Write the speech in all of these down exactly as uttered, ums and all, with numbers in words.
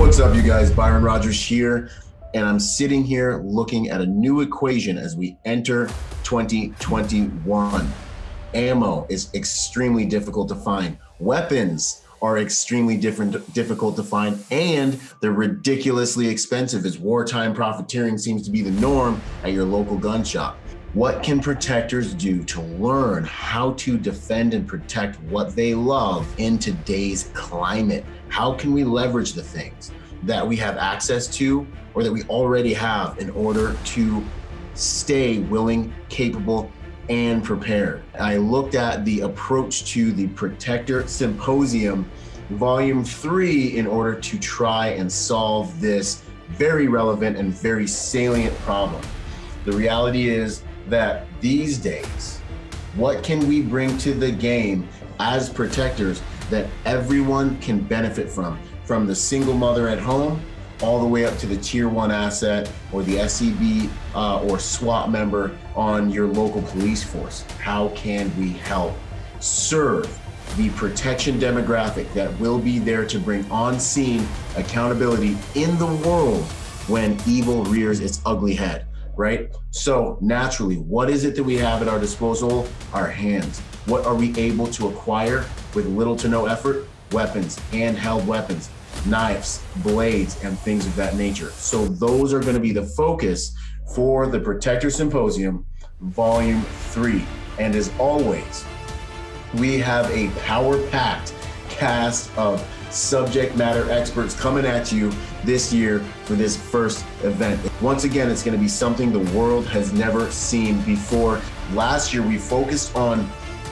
What's up, you guys? Byron Rodgers here, and I'm sitting here looking at a new equation as we enter twenty twenty-one. Ammo is extremely difficult to find. Weapons are extremely different, difficult to find, and they're ridiculously expensive as wartime profiteering seems to be the norm at your local gun shop. What can protectors do to learn how to defend and protect what they love in today's climate? How can we leverage the things that we have access to or that we already have in order to stay willing, capable, and prepared? I looked at the approach to the Protector Symposium Volume three in order to try and solve this very relevant and very salient problem. The reality is that these days, what can we bring to the game as protectors that everyone can benefit from, from the single mother at home all the way up to the tier one asset or the S E B uh, or SWAT member on your local police force? How can we help serve the protection demographic that will be there to bring on scene accountability in the world when evil rears its ugly head? Right? So naturally, what is it that we have at our disposal? Our hands. What are we able to acquire with little to no effort? Weapons, handheld weapons, knives, blades, and things of that nature. So those are going to be the focus for the Protector Symposium Volume three. And as always, we have a power-packed cast of subject matter experts coming at you this year for this first event. Once again, it's going to be something the world has never seen before. Last year, we focused on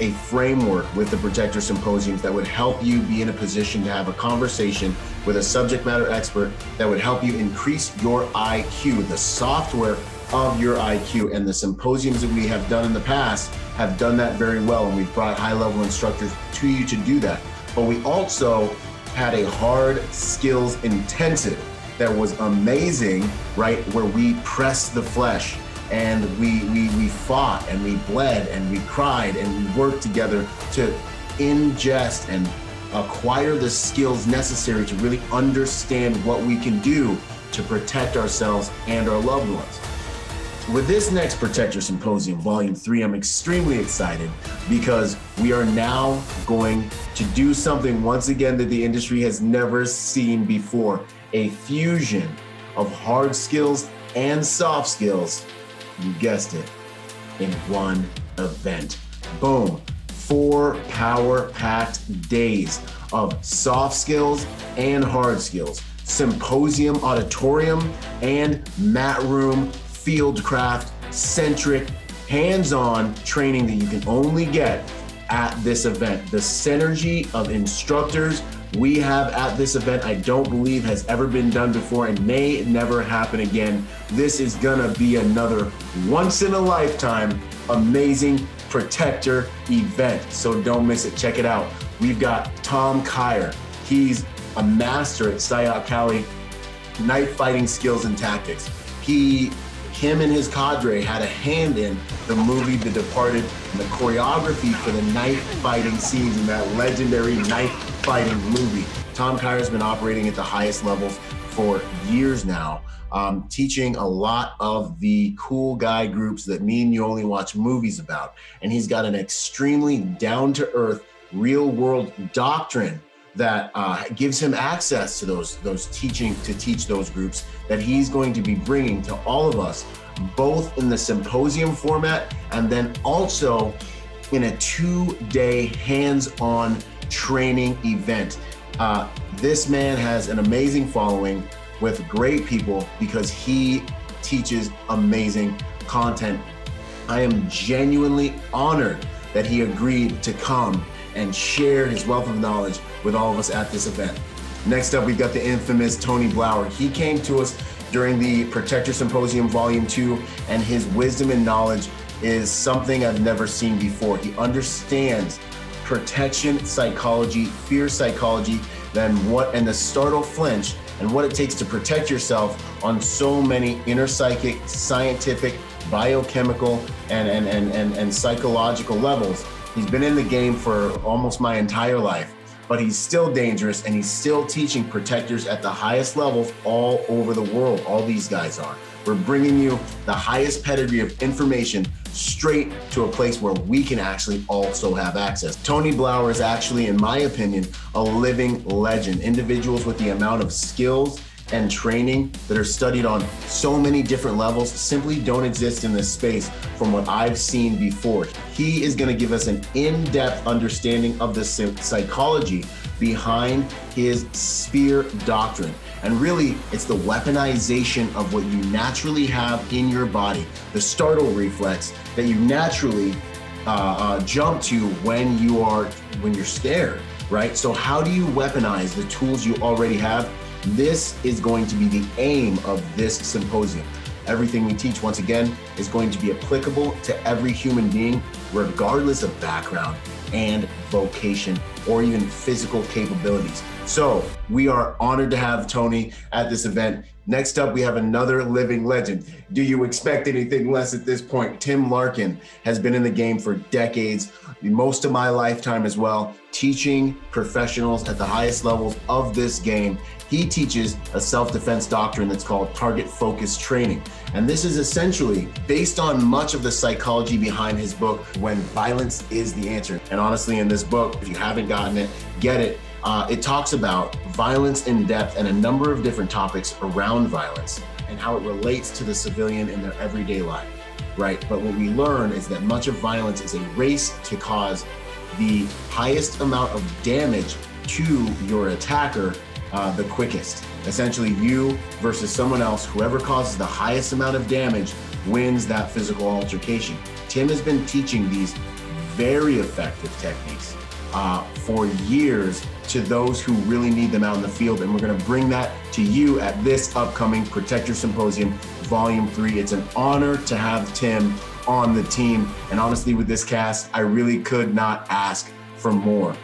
a framework with the Protector Symposiums that would help you be in a position to have a conversation with a subject matter expert that would help you increase your I Q, the software of your I Q. And the symposiums that we have done in the past have done that very well. And we've brought high-level instructors to you to do that. But we also had a hard skills intensive that was amazing, right? Where we pressed the flesh and we, we, we fought and we bled and we cried and we worked together to ingest and acquire the skills necessary to really understand what we can do to protect ourselves and our loved ones. With this next Protector Symposium Volume three, I'm extremely excited because we are now going to do something once again that the industry has never seen before, a fusion of hard skills and soft skills, you guessed it, in one event. Boom, four power-packed days of soft skills and hard skills, symposium auditorium and mat room fieldcraft centric hands-on training that you can only get at this event. The synergy of instructors we have at this event, I don't believe has ever been done before and may never happen again. This is gonna be another once in a lifetime, amazing Protector event. So don't miss it, check it out. We've got Tom Kier. He's a master at Sayoc Kali, knife fighting skills and tactics. He Him and his cadre had a hand in the movie The Departed and the choreography for the knife fighting scenes in that legendary knife fighting movie. Tom Kier has been operating at the highest levels for years now, um, teaching a lot of the cool guy groups that me and you only watch movies about. And he's got an extremely down-to-earth, real-world doctrine that uh, gives him access to those, those teaching, to teach those groups that he's going to be bringing to all of us, both in the symposium format and then also in a two-day hands-on training event. Uh, this man has an amazing following with great people because he teaches amazing content. I am genuinely honored that he agreed to come and share his wealth of knowledge with all of us at this event. Next up, we've got the infamous Tony Blauer. He came to us during the Protector Symposium Volume two, and his wisdom and knowledge is something I've never seen before. He understands protection psychology, fear psychology, then what, and the startle flinch, and what it takes to protect yourself on so many inner psychic, scientific, biochemical, and, and, and, and, and psychological levels. He's been in the game for almost my entire life, but he's still dangerous, and he's still teaching protectors at the highest levels all over the world. All these guys are. We're bringing you the highest pedigree of information straight to a place where we can actually also have access. Tony Blauer is actually, in my opinion, a living legend. Individuals with the amount of skills and training that are studied on so many different levels simply don't exist in this space from what I've seen before. He is going to give us an in-depth understanding of the psychology behind his spear doctrine. And really, it's the weaponization of what you naturally have in your body, the startle reflex that you naturally uh, uh, jump to when you are, when you're scared, right? So how do you weaponize the tools you already have? This is going to be the aim of this symposium. Everything we teach, once again, is going to be applicable to every human being, regardless of background and vocation or even physical capabilities. So we are honored to have Tony at this event. Next up, we have another living legend. Do you expect anything less at this point? Tim Larkin has been in the game for decades, most of my lifetime as well, teaching professionals at the highest levels of this game. He teaches a self-defense doctrine that's called Target Focus Training. And this is essentially based on much of the psychology behind his book, When Violence is the Answer. And honestly, in this book, if you haven't gotten it, get it. Uh, it talks about violence in depth and a number of different topics around violence and how it relates to the civilian in their everyday life, right? But what we learn is that much of violence is a race to cause the highest amount of damage to your attacker uh, the quickest. Essentially, you versus someone else, whoever causes the highest amount of damage wins that physical altercation. Tim has been teaching these very effective techniques uh, for years to those who really need them out in the field. And we're gonna bring that to you at this upcoming Protector Symposium Volume three. It's an honor to have Tim on the team. And honestly, with this cast, I really could not ask for more.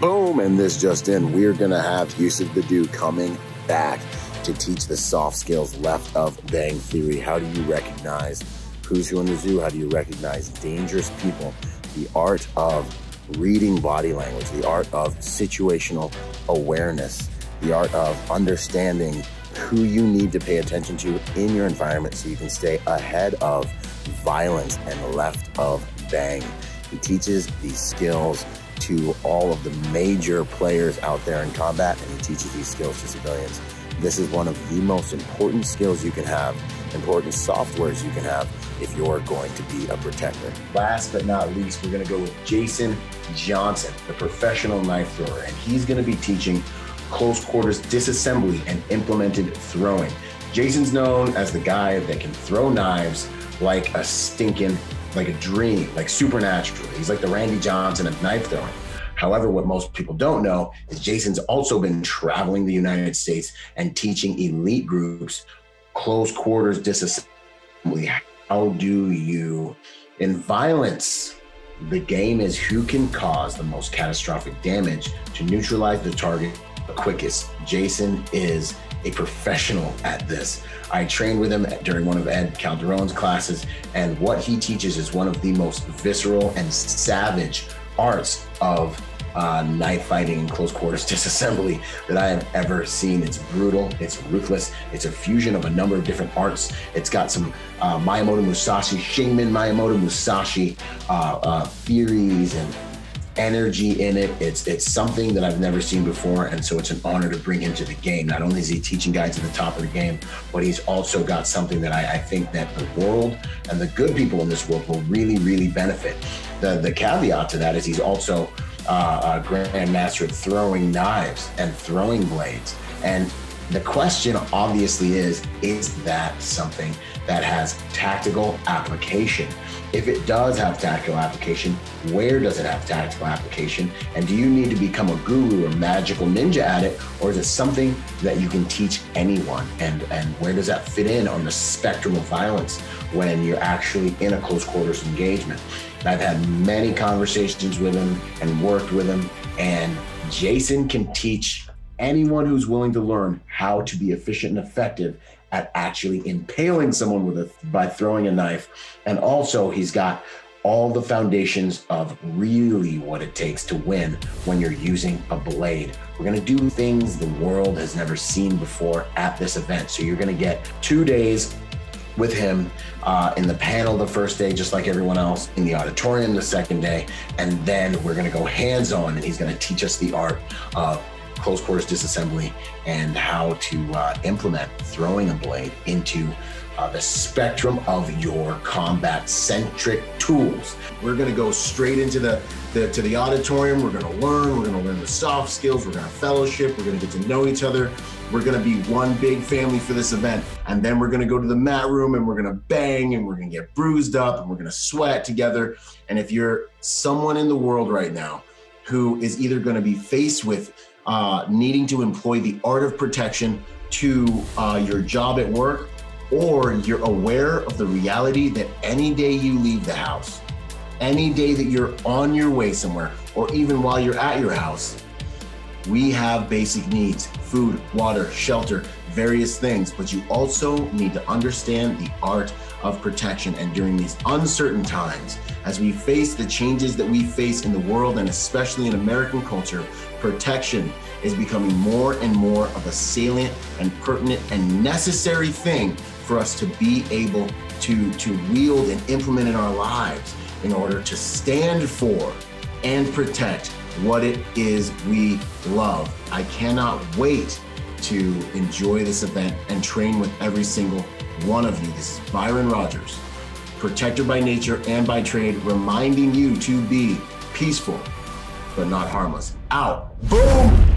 Boom, and this just in, we're gonna have Yousef Badou coming back to teach the soft skills left of bang theory. How do you recognize who's who in the zoo? How do you recognize dangerous people? The art of reading body language, the art of situational awareness, the art of understanding who you need to pay attention to in your environment so you can stay ahead of violence and left of bang. He teaches these skills to all of the major players out there in combat, and he teaches these skills to civilians. This is one of the most important skills you can have, important softwares you can have if you're going to be a protector. Last but not least, we're gonna go with Jason Johnson, the professional knife thrower, and he's gonna be teaching close quarters disassembly and implemented throwing. Jason's known as the guy that can throw knives like a stinking, like a dream, like supernatural. He's like the Randy Johnson of knife throwing. However, what most people don't know is Jason's also been traveling the United States and teaching elite groups close quarters disassembly. How do you, in violence, the game is who can cause the most catastrophic damage to neutralize the target the quickest. Jason is a professional at this. I trained with him during one of Ed Calderon's classes, and what he teaches is one of the most visceral and savage arts of uh, knife fighting and close quarters disassembly that I have ever seen. It's brutal, it's ruthless, it's a fusion of a number of different arts. It's got some uh, Miyamoto Musashi, Shingman Miyamoto Musashi uh, uh, theories and energy in it. It's, it's something that I've never seen before, and so it's an honor to bring him to the game. Not only is he teaching guys at the top of the game, but he's also got something that I, I think that the world and the good people in this world will really, really benefit. The, the caveat to that is he's also uh, a grandmaster at throwing knives and throwing blades. And the question obviously is, is that something that has tactical application? If it does have tactical application, where does it have tactical application? And do you need to become a guru or magical ninja at it? Or is it something that you can teach anyone? And, and where does that fit in on the spectrum of violence when you're actually in a close quarters engagement? I've had many conversations with him and worked with him, and Jason can teach anyone who's willing to learn how to be efficient and effective at actually impaling someone with a, by throwing a knife. And also he's got all the foundations of really what it takes to win when you're using a blade. We're gonna do things the world has never seen before at this event. So you're gonna get two days with him uh, in the panel the first day, just like everyone else, in the auditorium the second day, and then we're gonna go hands-on and he's gonna teach us the art of close quarters disassembly and how to uh, implement throwing a blade into uh, the spectrum of your combat-centric tools. We're gonna go straight into the, the to the auditorium. We're gonna learn, we're gonna learn the soft skills, we're gonna fellowship, we're gonna get to know each other. We're gonna be one big family for this event. And then we're gonna go to the mat room and we're gonna bang and we're gonna get bruised up and we're gonna sweat together. And if you're someone in the world right now who is either gonna be faced with Uh, needing to employ the art of protection to uh, your job at work, or you're aware of the reality that any day you leave the house, any day that you're on your way somewhere, or even while you're at your house, we have basic needs: food, water, shelter, various things. But you also need to understand the art of protection. And during these uncertain times, as we face the changes that we face in the world, and especially in American culture, protection is becoming more and more of a salient and pertinent and necessary thing for us to be able to, to wield and implement in our lives in order to stand for and protect what it is we love. I cannot wait to enjoy this event and train with every single one of you. This is Byron Rodgers, protector by nature and by trade, reminding you to be peaceful, but not harmless. Out. Boom.